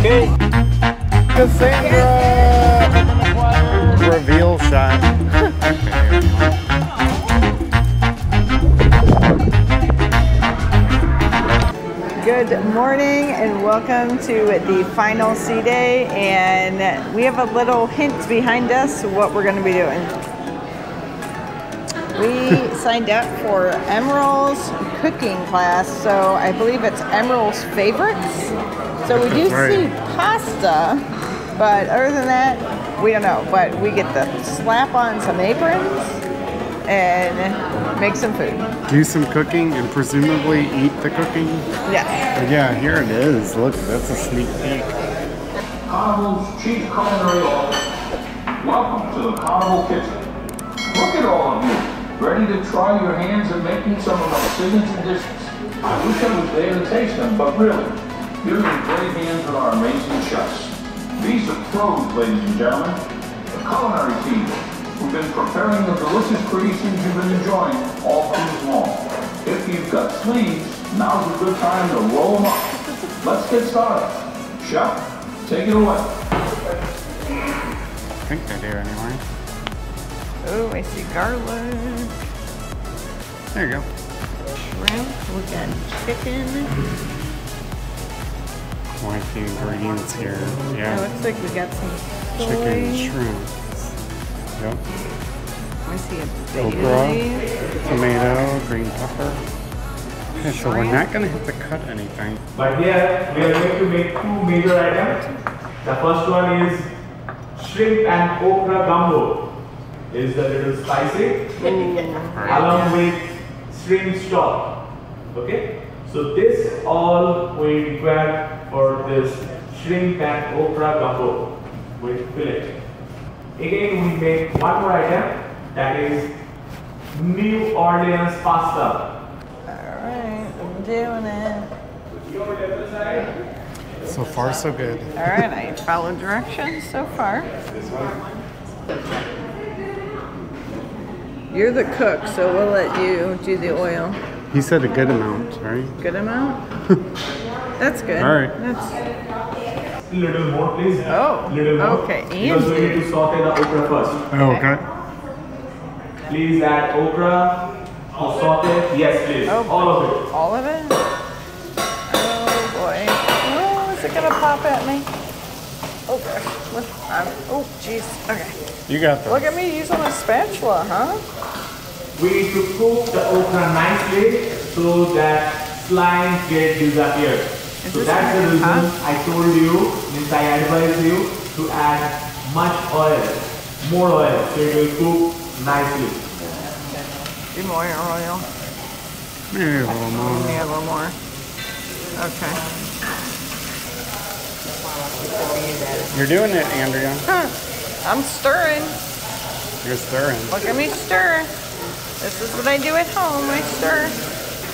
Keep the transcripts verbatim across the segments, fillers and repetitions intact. Okay. Cassandra! Reveal shot. Good morning and welcome to the final sea day, and we have a little hint behind us what we're going to be doing. We signed up for Emeril's cooking class, so I believe it's Emeril's favorites. So we do right. see pasta, but other than that, we don't know. But we get to slap on some aprons and make some food. Do some cooking and presumably eat the cooking? Yes. But yeah, here it is. Look, that's a sneak peek. Carnival's Chief Culinary Officer, welcome to the Carnival Kitchen. Look at all of you. Ready to try your hands at making some of my signature dishes. I wish I was there to taste them, but really, you're in great hands with our amazing chefs. These are pros, ladies and gentlemen. The culinary team, who've been preparing the delicious creations you've been enjoying all things long. If you've got sleeves, now's a good time to roll them up. Let's get started. Chef, take it away. I think they're there anyway. Oh, I see garlic. There you go. Shrimp, we got chicken. Quite the ingredients here. Yeah. It looks like we got some soy. Chicken, shrimp. Yep. I see a baby. Okra, tomato, green pepper. Okay, so we're not going to have to cut anything. But here, we are going to make two major items. The first one is shrimp and okra gumbo. Is a little spicy along with shrimp stock. Okay, so this all we require for this shrimp and okra gumbo with fillet. Again, we make one more item, that is New Orleans pasta. Alright, I'm doing it. So far, so good. Alright, I followed directions so far. This one. You're the cook, so we'll let you do the oil. He said a good amount, right? Good amount? That's good. All right. That's... Little more, please. Oh, Little more. Okay. Because we need to saute the okra first. Oh, okay. Please add okra. I'll saute. Yes, please. Oh, all of it. All of it? Oh, boy. Oh, is it going to pop at me? Oh, gosh. Look, um, oh, jeez. Okay. You got that. Look at me using a spatula, huh? We need to cook the okra nicely so that slimes get disappeared. Is so that's the reason hot? I told you, means I advised you to add much oil, more oil, so it will cook nicely. Do more oil. Maybe a little more. Maybe a little more. Okay. You're doing it, Andrea. Huh. I'm stirring. You're stirring. Look at me stir. This is what I do at home. I stir.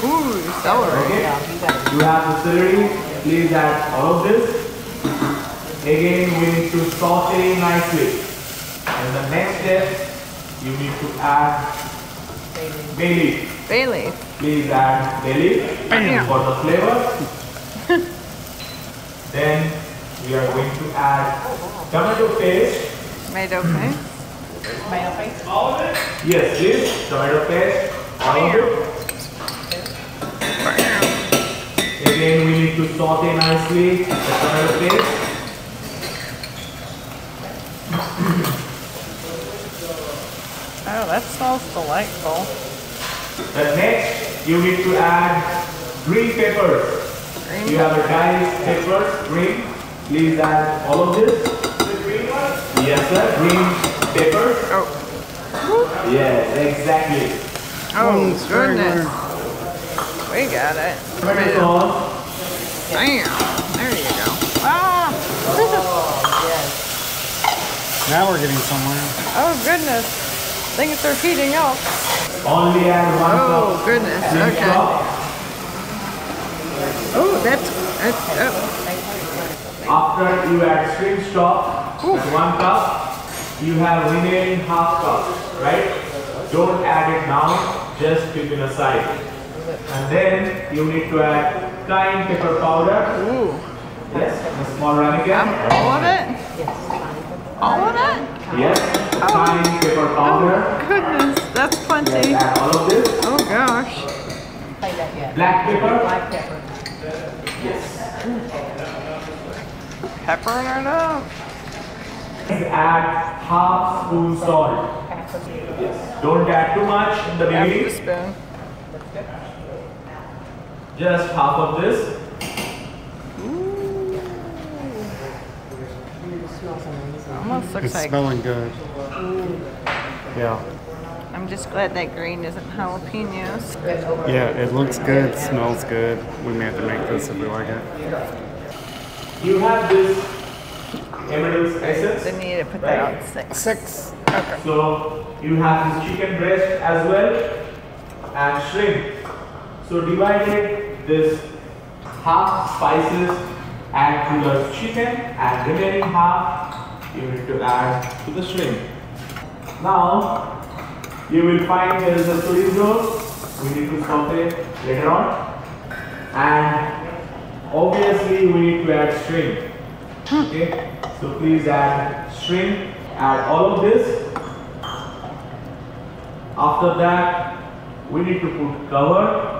Ooh, celery. Okay. Yeah. You have the celery. Please add all of this. Again, we need to saute nicely. And the next step, you need to add bay leaf. Bay leaf. Please add bay leaf for the flavor. Then we are going to add tomato paste. Tomato paste? Tomato paste? All of it? Yes, this tomato paste. All of it. Again, we need to saute nicely the tomato paste. Oh, that smells delightful. The next, you need to add green peppers. Green you have a diced peppers, green. Please add all of this. The green one? Yes, sir. Green pepper. Oh. Whoop. Yes, exactly. Oh, oh goodness. Good. We got it. Tomato sauce. Damn. There you go. Ah! Oh, yes. Now we're getting somewhere. Oh, goodness. Things are heating up. Only add one oh, cup. Oh, goodness. Green okay. Cup. Oh, that's... that's oh. After you add shrimp stock, one cup, you have remaining half cup, right? Don't add it now, just keep it aside. And then you need to add cayenne pepper powder. Ooh. Yes. The small ramekin. Um, all of it? Yes. All of it? Yes. Oh. Tiny pepper powder. Oh, goodness. That's plenty. Yes, add all of this. Oh, gosh. Black pepper. Black pepper. Yes. Mm. Peppering it up. Add half spoon salt. Yes. Don't add too much in the beginning. Spoon. Just half of this. Ooh. Almost looks it's like smelling good. Ooh. Yeah. I'm just glad that green isn't jalapenos. Yeah, it looks good, it smells good. We may have to make this if we like it. You have this Emeril's essence. They need to put that right on six. Six. Okay. So you have this chicken breast as well and shrimp. So divided this half spices add to the chicken and remaining half you need to add to the shrimp. Now you will find there is a chorizo. We need to saute later on. And obviously we need to add shrimp. Okay. So please add shrimp. Add all of this. After that, we need to put cover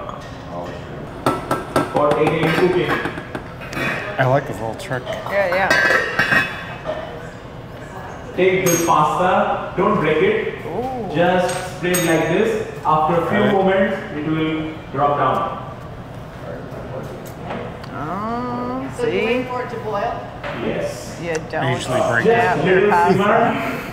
for eight A M cooking. I like this little trick. Yeah, yeah. Take this pasta, don't break it. Ooh. Just spread like this. After a few right. moments, it will drop down. Oh, see? So you wait for it to boil? Yes. Yeah, don't. I usually break uh, it. Yeah,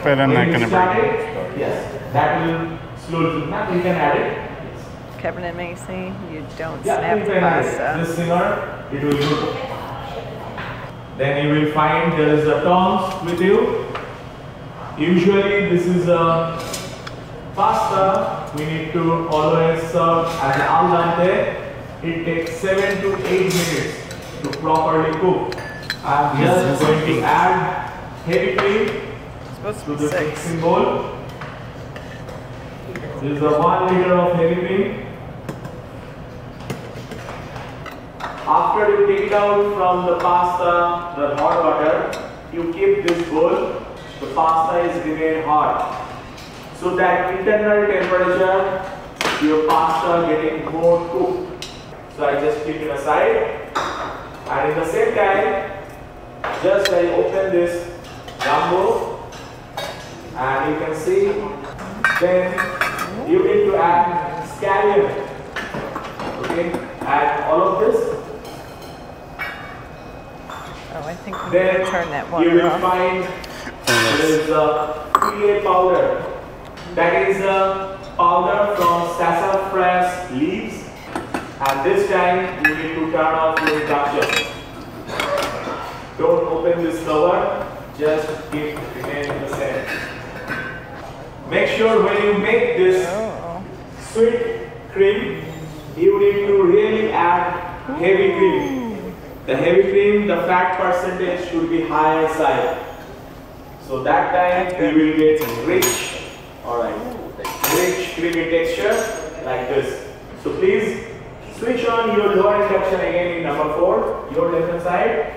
but I'm when not going to break it. it. Yes. That will slowly. Now you can add it. Yes. Kevin and Macy, you don't yeah, snap the pasta. This simmer, it will go. Then you will find there is a tongs with you. Usually this is a pasta. We need to always serve as al dente. It takes seven to eight minutes to properly cook. I'm just going to add heavy cream to the mixing bowl. This is a one liter of heavy cream. After you take it out from the pasta, the hot water, you keep this bowl. The pasta is remain hot. So that internal temperature, your pasta getting more cooked. So I just keep it aside. And in the same time, just I open this gumbo and you can see then you need to add scallion. Okay, add all of this. Oh, I think we then turn that one you will off. Find there is a P A powder. That is a powder from sassafras leaves. And this time you need to turn off your induction. Don't open this cover, just keep it remain in the same. Make sure when you make this oh. sweet cream, you need to really add heavy cream. The heavy cream, the fat percentage should be higher side. So that time you will get rich, alright, rich creamy texture like this. So please switch on your lower induction again in number four, your left hand side.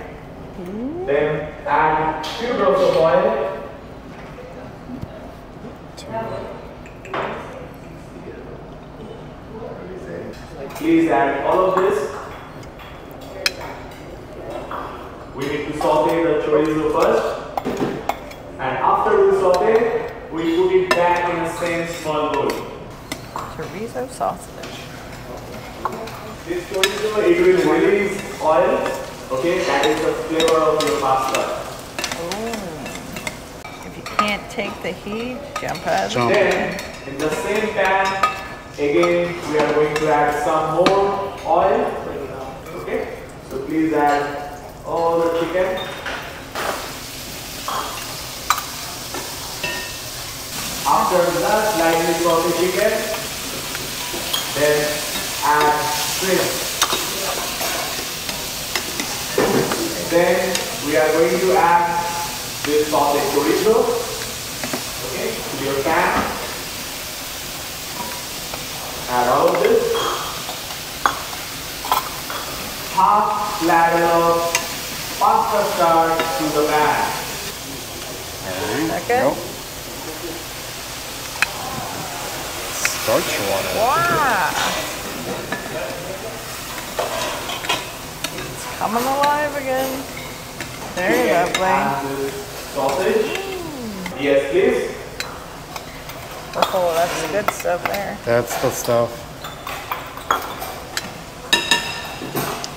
Then add few drops of oil. Please add all of this. We need to saute the chorizo first. And after we saute, we put it back in the same small bowl. Chorizo sausage. This chorizo, it will release oil. Okay, that is the flavor of your pasta. Ooh. If you can't take the heat, jump out of it. Then, in the same pan, again, we are going to add some more oil. Okay, so please add all the chicken. After that, lightly saute the chicken, then add shrimp. Then we are going to add this saute chorizo, okay, to your pan. Add all of this. Half ladle of pasta starch to the back. And that good? Nope. Starch water. Wow. It's coming alive again. There you go, Blaine. Sausage. Mm. Yes, please. Oh, that's the good stuff there. That's the stuff.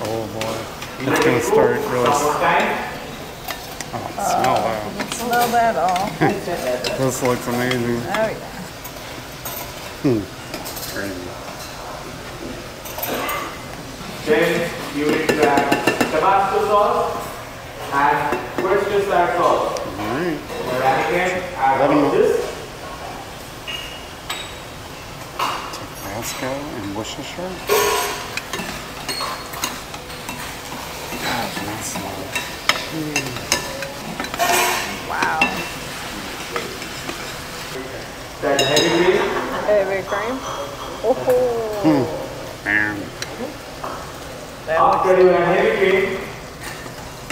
Oh boy, it's gonna start really. Oh, it uh, smells wow. You can smell that all. This looks amazing. Oh yeah. Hmm. Crazy. Then you need to add Tabasco sauce and Worcestershire sauce. All right. We're adding it. Add all this. Tabasco and Worcestershire. Mm. Wow. That heavy cream? Heavy cream. Oh. -ho. Mm. After you have heavy cream,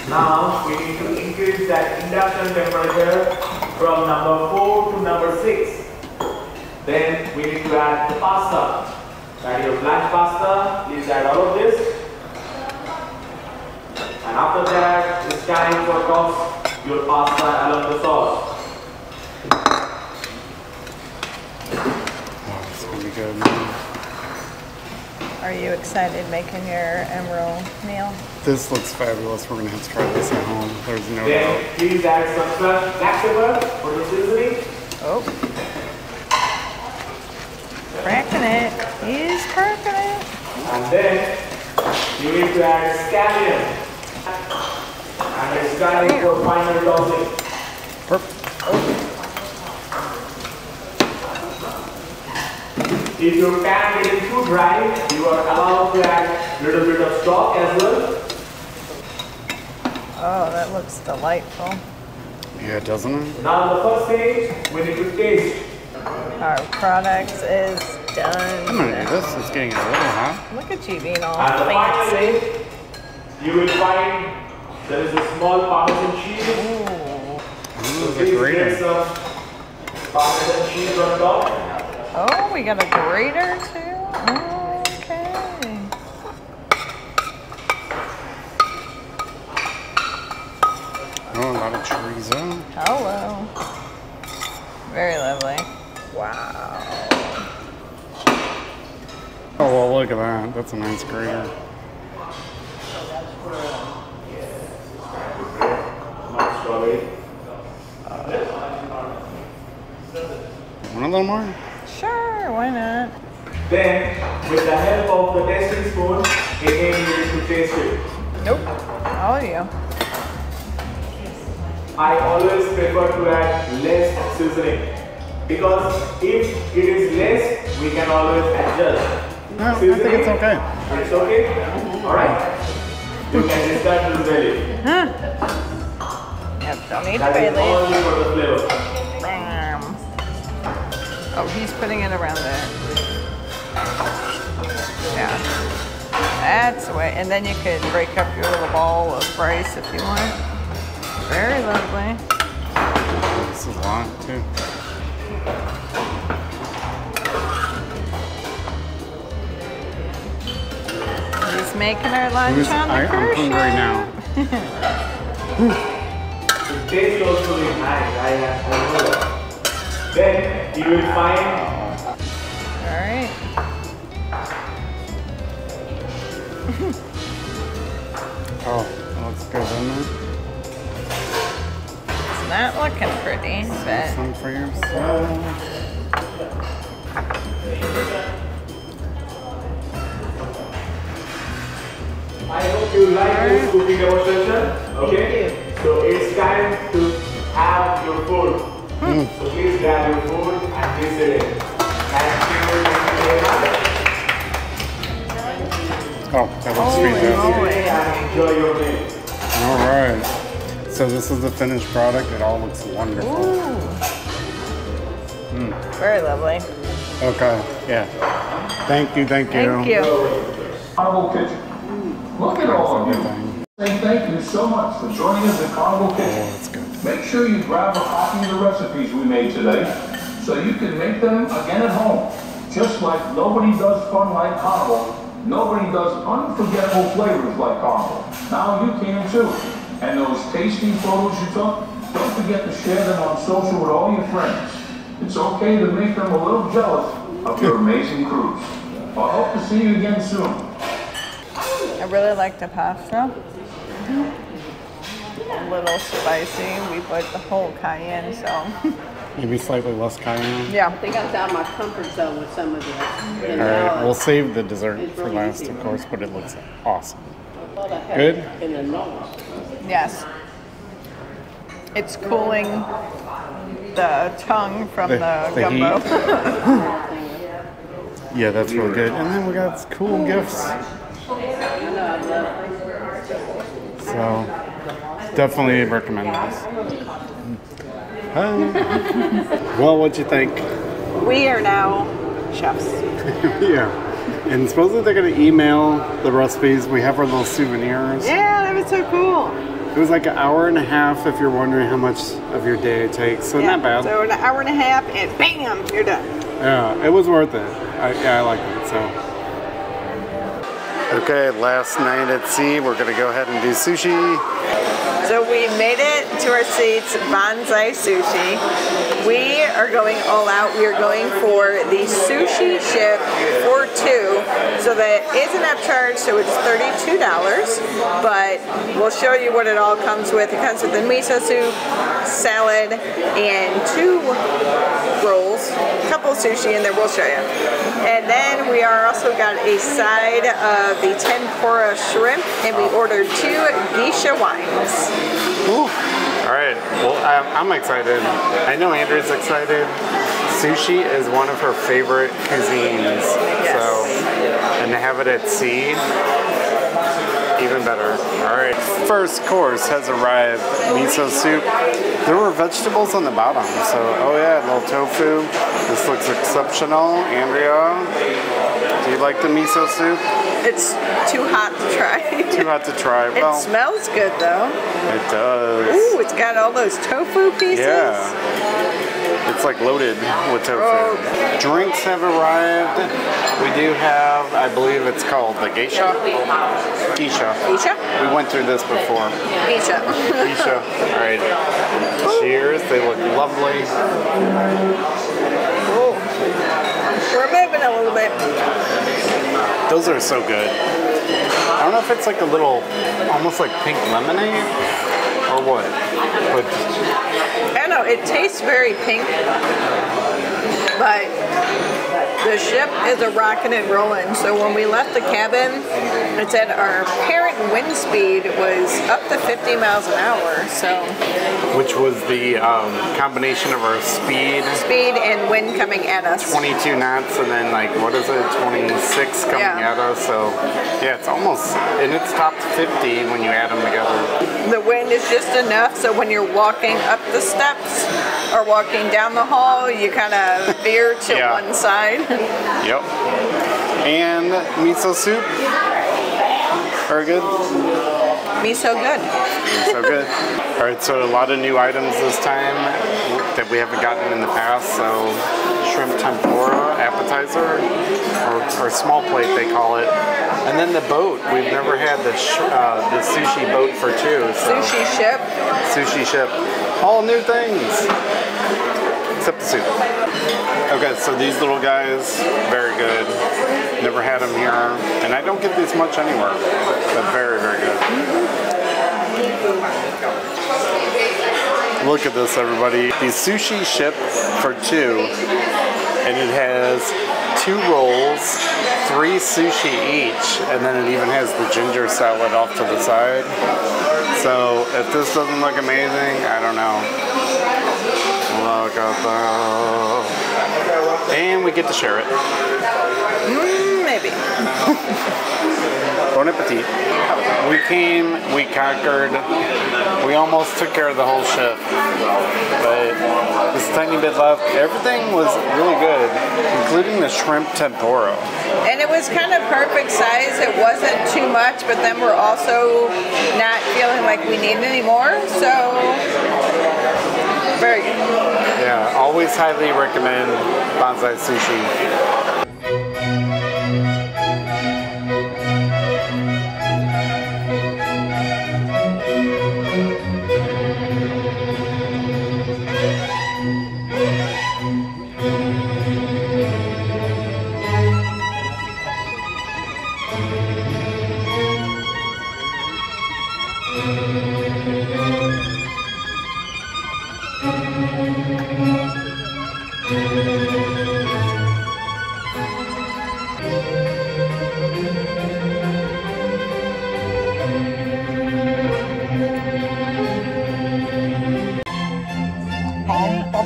now we need to increase that induction temperature from number four to number six. Then we need to add the pasta. Add your black pasta. Please add all of this. And after that, it's time for toss your pasta along the sauce. Oh, it's gonna be good, man. Are you excited making your Emeril meal? This looks fabulous. We're gonna have to try this at home. There's no then, doubt. Please add some stuff leftover for the seasoning. Oh. Cracking it. He's cracking it. And then you need to add scallion. And it's time for final tossing. Perfect. Oh. If your pan is too dry, you are allowed to add a little bit of stock as well. Oh, that looks delightful. Yeah, doesn't it? Now the first stage, we need to taste. Our product is done. I'm going to do this. It's getting a little hot. Look at you being all fancy. You will find there is a small Parmesan cheese. Ooh, so a grater. Some Parmesan cheese on top. Oh, we got a grater too. Okay. Oh, a lot of chorizo. Hello. Very lovely. Wow. Oh well, look at that. That's a nice grater. Want a little more? Sure, why not? Then, with the help of the tasting spoon, again you need to taste it. Nope, all you. I always prefer to add less seasoning because if it is less, we can always adjust. No, seasoning, I think it's okay. It's okay? All right. You can discard this belly. Huh? Yep, don't need that the belly. All for the flavor. Bam. Oh, he's putting it around there. Yeah. That's the way. And then you could break up your little ball of rice if you want. Very lovely. This is long, too. Making our lunch was, on the I, cruise I'm hungry ship. Right now. It tastes also really nice. I have to know. Then you will find. All right. Oh, that looks good, doesn't it? It's not looking pretty, Let's but. Some for yourself. I hope you like this cooking demonstration. Okay? So it's time to have your food. Mm. So please grab your food and taste it. Thank you. Oh, that looks sweet. And enjoy your meal. All right. So this is the finished product. It all looks wonderful. Mm. Very lovely. Okay. Yeah. Thank you. Thank you. Thank you. Carnival Kitchen. Look at all of you. and thank you so much for joining us at Carnival Kitchen. Make sure you grab a copy of the recipes we made today so you can make them again at home. Just like nobody does fun like Carnival, nobody does unforgettable flavors like Carnival. Now you can too. And those tasty photos you took, don't forget to share them on social with all your friends. It's okay to make them a little jealous of your amazing cruise. I hope to see you again soon. I really like the pasta. A little spicy. We put the whole cayenne, so. Maybe slightly less cayenne? Yeah. I think I was out of my comfort zone with some of this. All right, we'll save the dessert for really last, easy, of course, but it looks awesome. I I Good? In the yes. It's cooling the tongue from the, the, the gumbo. Yeah, that's real good. And then we got cool gifts. So, definitely recommend this. Hi. Well, what'd you think? We are now chefs. Yeah. And supposedly they're going to email the recipes. We have our little souvenirs. Yeah, that was so cool. It was like an hour and a half if you're wondering how much of your day it takes. So yeah, not bad. So an hour and a half and bam, you're done. Yeah, it was worth it. I, yeah, I liked it. So. Okay, last night at sea, we're going to go ahead and do sushi. So we made it to our seats, Bonsai Sushi. We are going all out. We are going for the sushi ship for two. So that isn't upcharge, so it's thirty-two dollars, but we'll show you what it all comes with. It comes with the miso soup, salad, and two rolls, a couple sushi in there, we'll show you. And then we are also got a side of the tempura shrimp, and we ordered two geisha wines. Ooh. All right, well, I'm excited. I know Andrew's excited. Sushi is one of her favorite cuisines, yes. So, and to have it at sea, even better. All right, first course has arrived, miso soup. There were vegetables on the bottom, so, oh yeah, a little tofu. This looks exceptional. Andrea, do you like the miso soup? It's too hot to try. Too hot to try. Well, it smells good though. It does. Ooh, it's got all those tofu pieces. Yeah. It's like loaded with tofu. Oh. Drinks have arrived. We do have, I believe it's called the geisha. Geisha. Geisha? We went through this before. Geisha. Geisha. All right. Ooh. Cheers. They look lovely. Ooh. We're moving a little bit. Those are so good. I don't know if it's like a little, almost like pink lemonade or what, but. I don't know, it tastes very pink, but the ship is a rockin' and rollin'. So when we left the cabin, it said our apparent wind speed was up to fifty miles an hour, so. Which was the um, combination of our speed. Speed and wind coming at us. twenty-two knots and then like, what is it, twenty-six coming yeah. at us, so. Yeah, it's almost, and it's top fifty when you add them together. The wind is just enough, so when you're walking up the steps or walking down the hall, you kind of veer to yeah. one side. Yep. And miso soup. Very good. Miso good. Miso good. All right, so a lot of new items this time that we haven't gotten in the past. So shrimp tempura appetizer, or, or small plate they call it. And then the boat. We've never had the, sh uh, the sushi boat for two. So. Sushi ship. Sushi ship. All new things. Except the soup. Okay, so these little guys, very good. Never had them here, and I don't get these much anywhere, but very, very good. Look at this, everybody. The sushi ship for two, and it has two rolls, three sushi each, and then it even has the ginger salad off to the side. So if this doesn't look amazing, I don't know. Look at that. And we get to share it. Mmm, it baby. Bon appetit. We came, we conquered, we almost took care of the whole ship, but this tiny bit left. Everything was really good, including the shrimp tempura. And it was kind of perfect size. It wasn't too much, but then we're also not feeling like we need any more, so very good. Yeah, always highly recommend Bonsai Sushi.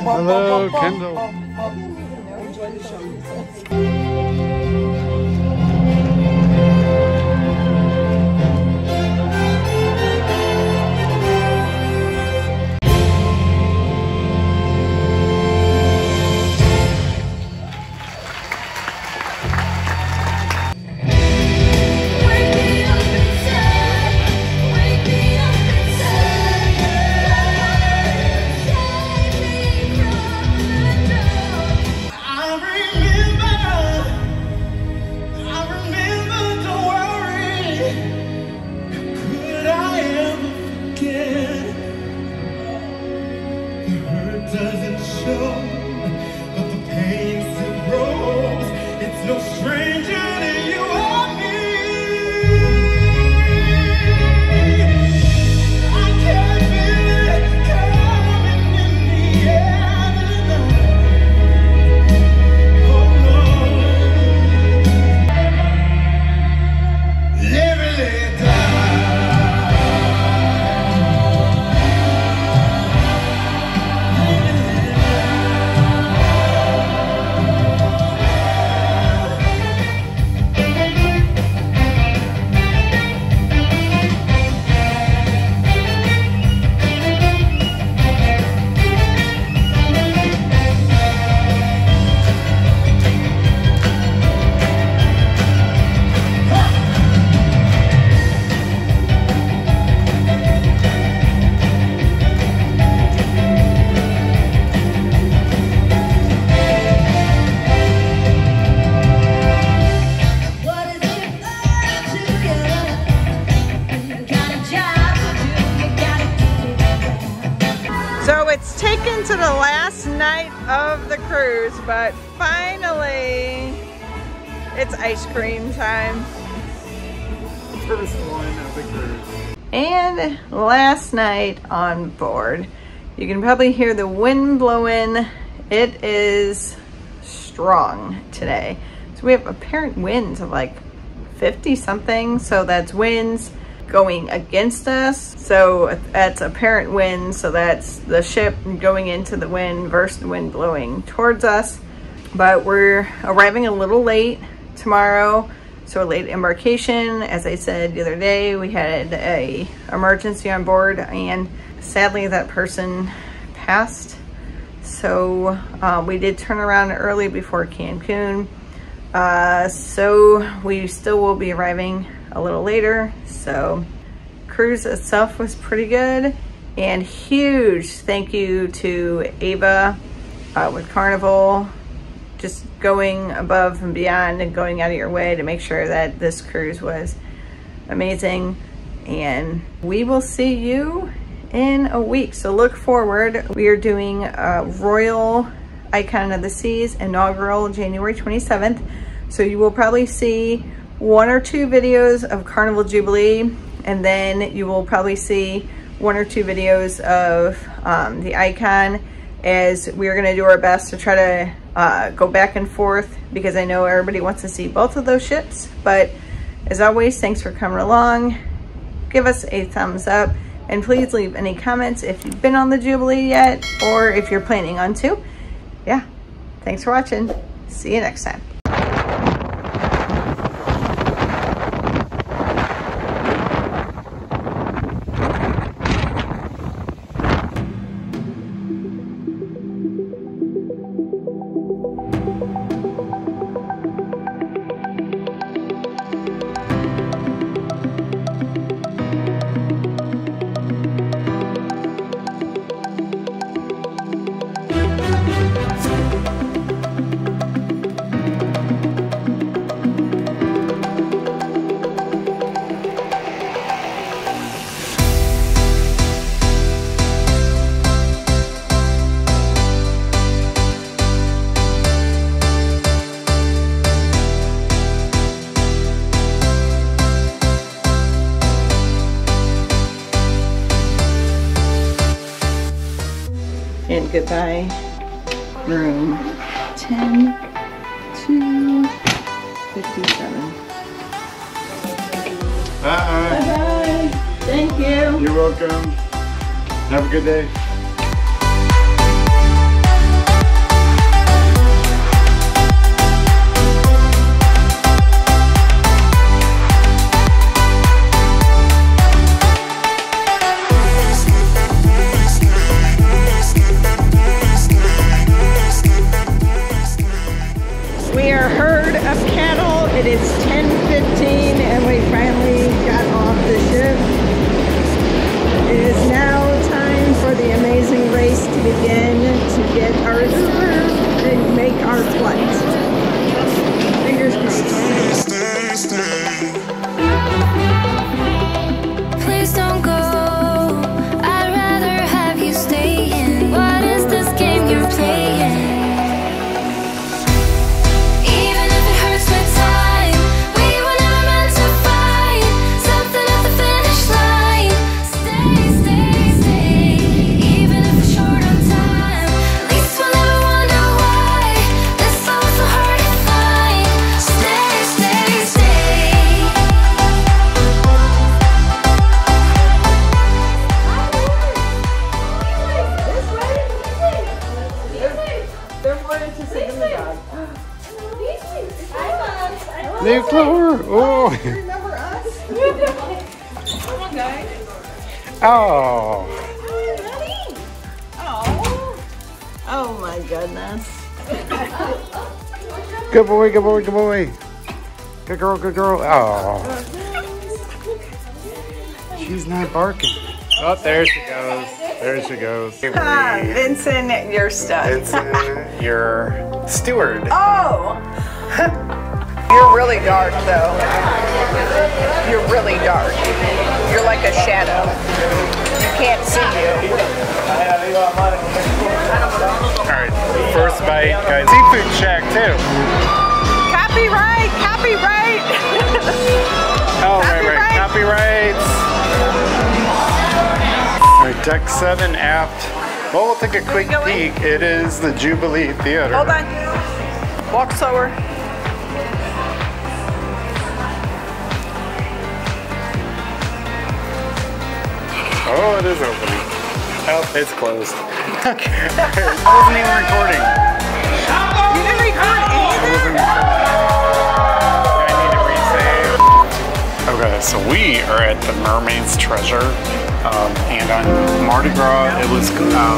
Hello, Kendall. Enjoy the show. To the last night of the cruise, but finally it's ice cream time. First one of the cruise. And last night on board. You can probably hear the wind blowing. It is strong today. So we have apparent winds of like fifty something, so that's winds going against us, so that's apparent wind, so that's the ship going into the wind versus the wind blowing towards us. But we're arriving a little late tomorrow, so a late embarkation. As I said the other day, we had a emergency on board and sadly that person passed, so uh, we did turn around early before Cancun, uh, so we still will be arriving a little later. So cruise itself was pretty good, and huge thank you to Ava uh, with Carnival, just going above and beyond and going out of your way to make sure that this cruise was amazing. And we will see you in a week, so look forward. We are doing a Royal Icon of the Seas inaugural January twenty-seventh, so you will probably see one or two videos of Carnival Jubilee, and then you will probably see one or two videos of um, the Icon, as we're gonna do our best to try to uh, go back and forth, because I know everybody wants to see both of those ships. But as always, thanks for coming along. Give us a thumbs up, and please leave any comments if you've been on the Jubilee yet, or if you're planning on to. Yeah, thanks for watching. See you next time. And goodbye, room ten to fifty-seven. Bye. Bye-bye. Thank you. You're welcome. Have a good day. We are herd of cattle. It is ten fifteen and we finally got off the ship. It is now time for the amazing race to begin to get our Uber and make our flight. Fingers crossed. Stay, stay, stay. Please don't go. I'd rather have you stay in. What is this game you're playing? Leave Clover! Oh! Oh, you remember us? Come on, guys. Oh! Ready? Oh! Oh my goodness! Good boy! Good boy! Good boy! Good girl! Good girl! Oh! She's not barking. Oh, there she goes! There she goes! Ah, Vincent, you're studs. Vincent, you're steward. Oh! You're really dark, though. You're really dark. You're like a shadow. You can't see you. All right, first bite, guys. Seafood shack too. Copyright, copyright. Oh, right, right, copyrights. All right, deck seven aft. Well, we'll take a quick peek. It is the Jubilee Theater. Hold on. Walk slower. Oh, it is opening. Oh, it's closed. I wasn't even recording. You didn't record anything? I need to resave. Okay, so we are at the Mermaid's Treasure. Um, and on Mardi Gras, no. It was... Um,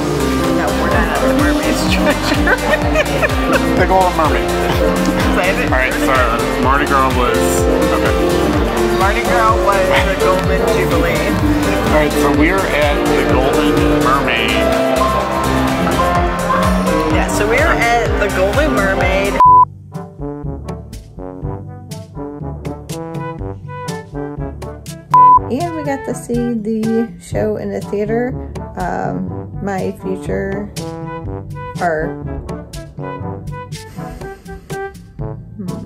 no, we're not at the Mermaid's Treasure. The Golden Mermaid. Alright, so Mardi Gras was... Okay. Mardi Gras was the Golden Jubilee. Alright, so we're at the Golden Mermaid. Yeah, so we're at the Golden Mermaid. Yeah, we got to see the show in the theater. Um, my future, or hmm,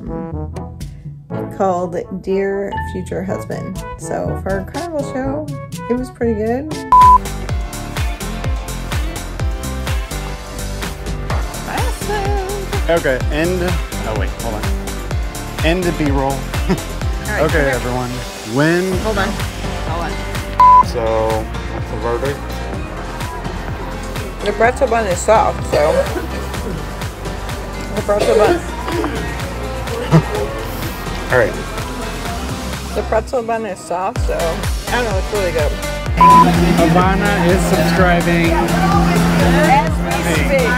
called Dear Future Husband. So for a carnival show, it was pretty good. Awesome. Okay, end. Oh wait, hold on. End the B-roll. Right, okay, everyone. When? Hold on. Hold on. So, what's the verdict? The pretzel bun is soft, so the pretzel bun. All right. The pretzel bun is soft, so. I don't know, it's really good. Ivana is subscribing. As we speak.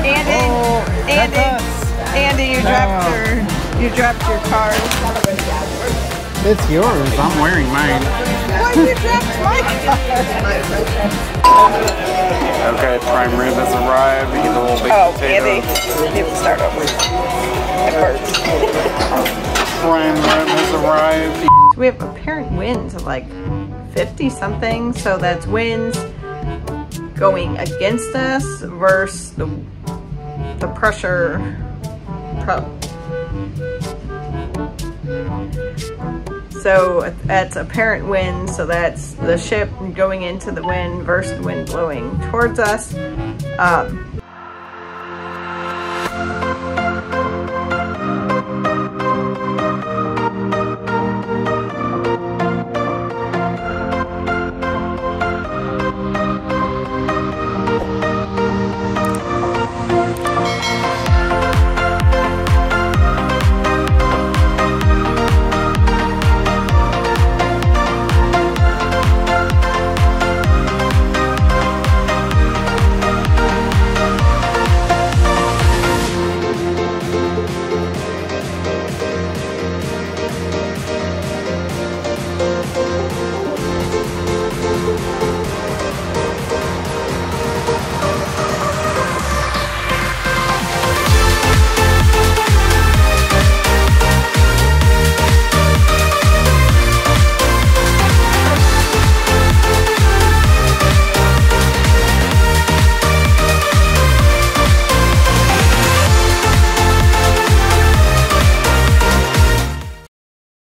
Andy, oh, Andy, Andy, you no. dropped your, you dropped your card. It's yours. I'm wearing mine. Why you dropped my card? Okay, prime rib has arrived. You get a little big oh, potato. Andy, you can start over. It hurts. Prime rib has arrived. We have apparent winds of like fifty something, so that's winds going against us versus the, the pressure. Pro So that's a apparent wind, so that's the ship going into the wind versus the wind blowing towards us. Um,